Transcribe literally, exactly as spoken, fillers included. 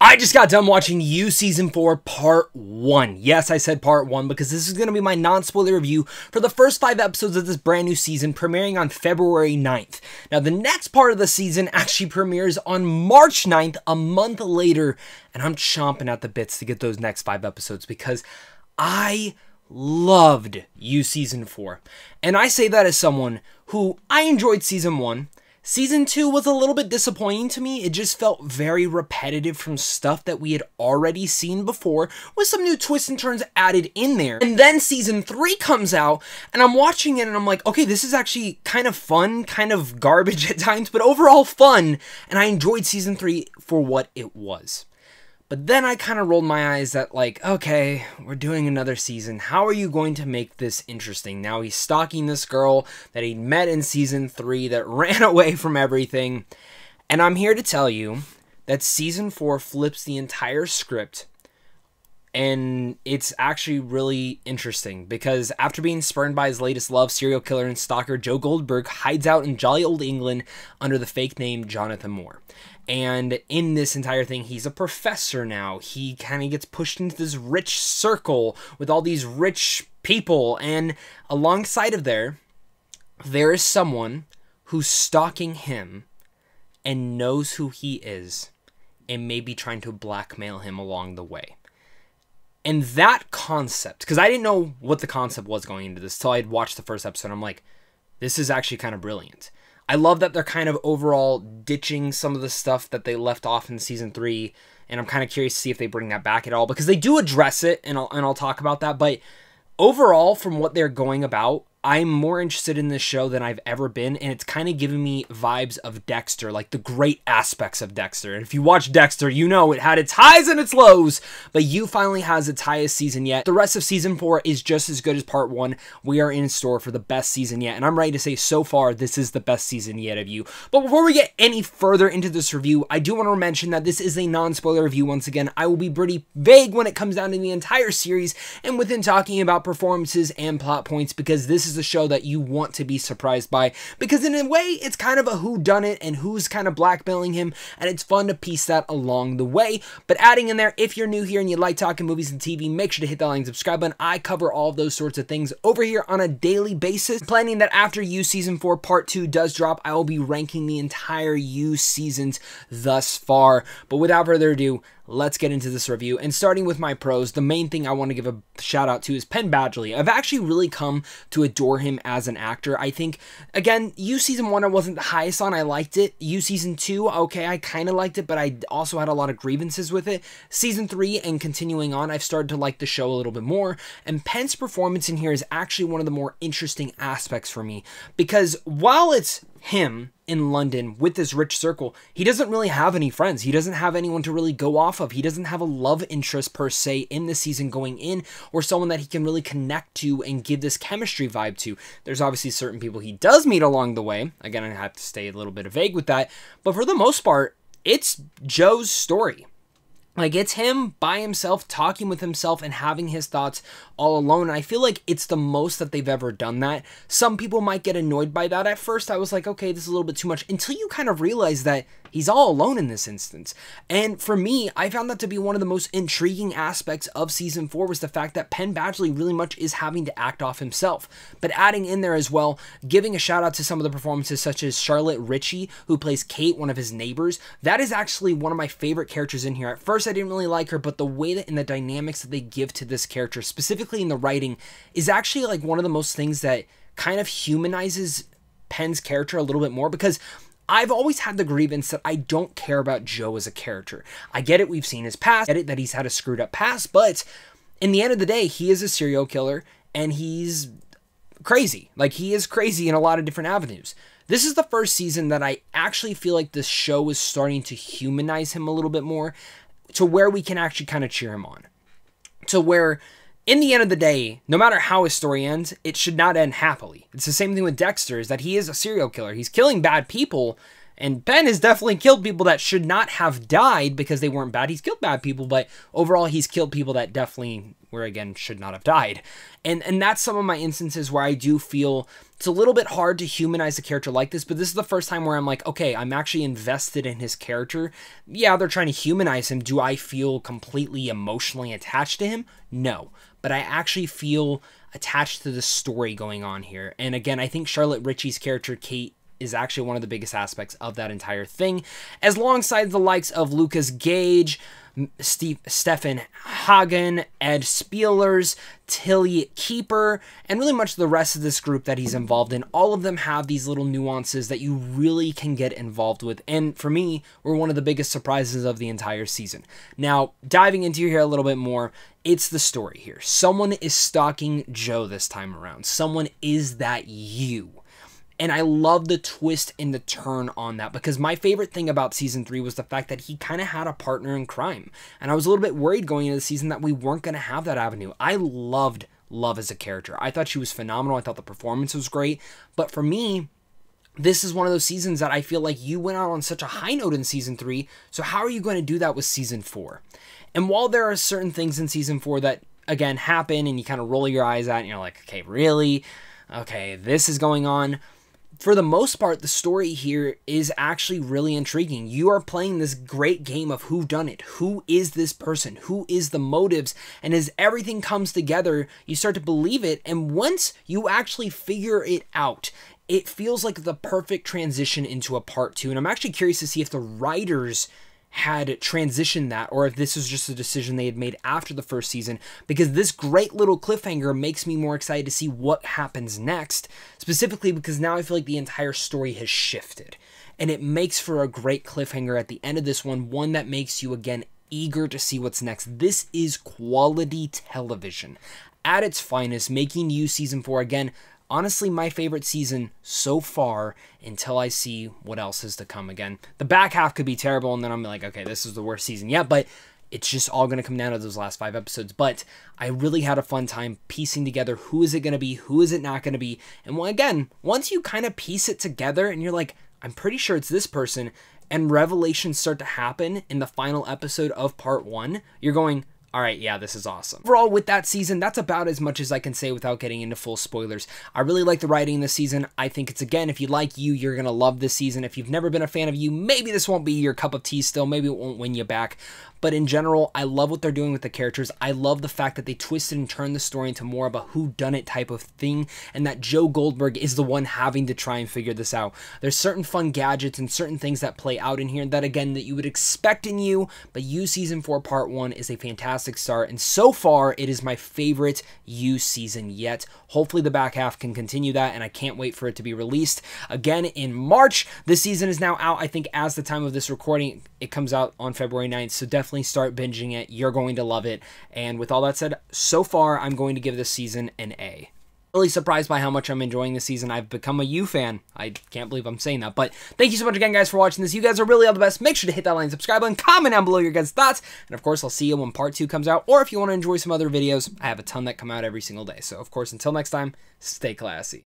I just got done watching You Season four Part one. Yes, I said Part one because this is going to be my non-spoiler review for the first five episodes of this brand new season, premiering on February ninth. Now, the next part of the season actually premieres on March ninth, a month later, and I'm chomping at the bits to get those next five episodes because I loved You Season four. And I say that as someone who, I enjoyed Season one. Season two was a little bit disappointing to me. It just felt very repetitive from stuff that we had already seen before, with some new twists and turns added in there. And then Season three comes out, and I'm watching it, and I'm like, okay, this is actually kind of fun, kind of garbage at times, but overall fun, and I enjoyed Season three for what it was. But then I kind of rolled my eyes at like, okay, we're doing another season. How are you going to make this interesting? Now he's stalking this girl that he met in season three that ran away from everything. And I'm here to tell you that season four flips the entire script. And it's actually really interesting because after being spurned by his latest love, serial killer and stalker Joe Goldberg hides out in jolly old England under the fake name Jonathan Moore. And in this entire thing, he's a professor now. He kind of gets pushed into this rich circle with all these rich people. And alongside of there, there is someone who's stalking him and knows who he is and may be trying to blackmail him along the way. And that concept, because I didn't know what the concept was going into this till I had watched the first episode. I'm like, this is actually kind of brilliant. I love that they're kind of overall ditching some of the stuff that they left off in season three. And I'm kind of curious to see if they bring that back at all, because they do address it, and I'll, and I'll talk about that. But overall, from what they're going about, I'm more interested in this show than I've ever been, and it's kind of giving me vibes of Dexter, like the great aspects of Dexter. And if you watch Dexter, you know it had its highs and its lows, but You finally has its highest season yet. The rest of Season four is just as good as Part one. We are in store for the best season yet, and I'm ready to say so far this is the best season yet of You. But before we get any further into this review, I do want to mention that this is a non-spoiler review once again. I will be pretty vague when it comes down to the entire series and within talking about performances and plot points, because this is is a show that you want to be surprised by, because in a way it's kind of a whodunit and who's kind of blackmailing him, and it's fun to piece that along the way. But adding in there, if you're new here and you like talking movies and T V, make sure to hit that like and subscribe button. I cover all of those sorts of things over here on a daily basis. Planning that after You Season four Part two does drop, I will be ranking the entire You seasons thus far. But without further ado, let's get into this review. And starting with my pros, the main thing I want to give a shout out to is Penn Badgley. I've actually really come to adore him as an actor. I think, again, You Season one I wasn't the highest on. I liked it. You Season two, okay, I kind of liked it, but I also had a lot of grievances with it. Season three and continuing on, I've started to like the show a little bit more. And Penn's performance in here is actually one of the more interesting aspects for me, because while it's him in London with this rich circle, he doesn't really have any friends. He doesn't have anyone to really go off of. He doesn't have a love interest per se in this season going in, or someone that he can really connect to and give this chemistry vibe to. There's obviously certain people he does meet along the way. Again, I have to stay a little bit vague with that, but for the most part, it's Joe's story. Like, it's him by himself, talking with himself and having his thoughts all alone. And I feel like it's the most that they've ever done that. Some people might get annoyed by that. At first, I was like, okay, this is a little bit too much, until you kind of realize that he's all alone in this instance. And for me, I found that to be one of the most intriguing aspects of Season four was the fact that Penn Badgley really much is having to act off himself. But adding in there as well, giving a shout out to some of the performances such as Charlotte Ritchie, who plays Kate, one of his neighbors. That is actually one of my favorite characters in here. At first, I didn't really like her, but the way that in the dynamics that they give to this character, specifically in the writing, is actually like one of the most things that kind of humanizes Penn's character a little bit more, because I've always had the grievance that I don't care about Joe as a character. I get it, we've seen his past, I get it that he's had a screwed up past, but in the end of the day, he is a serial killer and he's crazy. Like, he is crazy in a lot of different avenues. This is the first season that I actually feel like this show is starting to humanize him a little bit more, to where we can actually kind of cheer him on. To where, in the end of the day, no matter how his story ends, it should not end happily. It's the same thing with Dexter, is that he is a serial killer. He's killing bad people, And Penn has definitely killed people that should not have died because they weren't bad. He's killed bad people, but overall he's killed people that definitely were, again, should not have died. And and that's some of my instances where I do feel it's a little bit hard to humanize a character like this, but this is the first time where I'm like, okay, I'm actually invested in his character. Yeah, they're trying to humanize him. Do I feel completely emotionally attached to him? No. But I actually feel attached to the story going on here. And again, I think Charlotte Ritchie's character, Kate, is actually one of the biggest aspects of that entire thing, as alongside the likes of Lukas Gage, Steve, Stephen Hagen, Ed Speleers, Tilly Keeper, and really much the rest of this group that he's involved in. All of them have these little nuances that you really can get involved with, and for me, were one of the biggest surprises of the entire season. Now, diving into here a little bit more, it's the story here. Someone is stalking Joe this time around. Someone is that you. And I love the twist and the turn on that, because my favorite thing about season three was the fact that he kind of had a partner in crime. And I was a little bit worried going into the season that we weren't going to have that avenue. I loved Love as a character. I thought she was phenomenal. I thought the performance was great. But for me, this is one of those seasons that I feel like you went out on such a high note in season three. So how are you going to do that with season four? And while there are certain things in season four that, again, happen and you kind of roll your eyes at and you're like, okay, really? Okay, this is going on. For the most part, the story here is actually really intriguing. You are playing this great game of whodunit. Who is this person? Who is the motives? And as everything comes together, you start to believe it. And once you actually figure it out, it feels like the perfect transition into a part two. And I'm actually curious to see if the writers had transitioned that, or if this was just a decision they had made after the first season, because this great little cliffhanger makes me more excited to see what happens next, specifically because now I feel like the entire story has shifted, and it makes for a great cliffhanger at the end of this one, one that makes you, again, eager to see what's next. This is quality television at its finest, making You season four, again, honestly, my favorite season so far until I see what else is to come again. The back half could be terrible, and then I'm like, okay, this is the worst season yet, but it's just all going to come down to those last five episodes. But I really had a fun time piecing together who is it going to be, who is it not going to be. And again, once you kind of piece it together and you're like, I'm pretty sure it's this person, and revelations start to happen in the final episode of part one, you're going, all right, yeah, this is awesome. Overall, with that season, that's about as much as I can say without getting into full spoilers. I really like the writing this season. I think it's, again, if you like You, you're going to love this season. If you've never been a fan of You, maybe this won't be your cup of tea still. Maybe it won't win you back. But in general, I love what they're doing with the characters. I love the fact that they twisted and turned the story into more of a whodunit type of thing, and that Joe Goldberg is the one having to try and figure this out. There's certain fun gadgets and certain things that play out in here that, again, that you would expect in You, but You Season four Part one is a fantastic start, and so far, it is my favorite You season yet. Hopefully, the back half can continue that, and I can't wait for it to be released again in March. This season is now out, I think, as the time of this recording. It comes out on February ninth, so definitely start binging it. You're going to love it. And with all that said, so far, I'm going to give this season an A. Really surprised by how much I'm enjoying this season. I've become a You fan. I can't believe I'm saying that, but thank you so much again, guys, for watching this. You guys are really all the best. Make sure to hit that like and subscribe button. Comment down below your guys' thoughts, and of course, I'll see you when part two comes out, or if you want to enjoy some other videos, I have a ton that come out every single day. So of course, until next time, stay classy.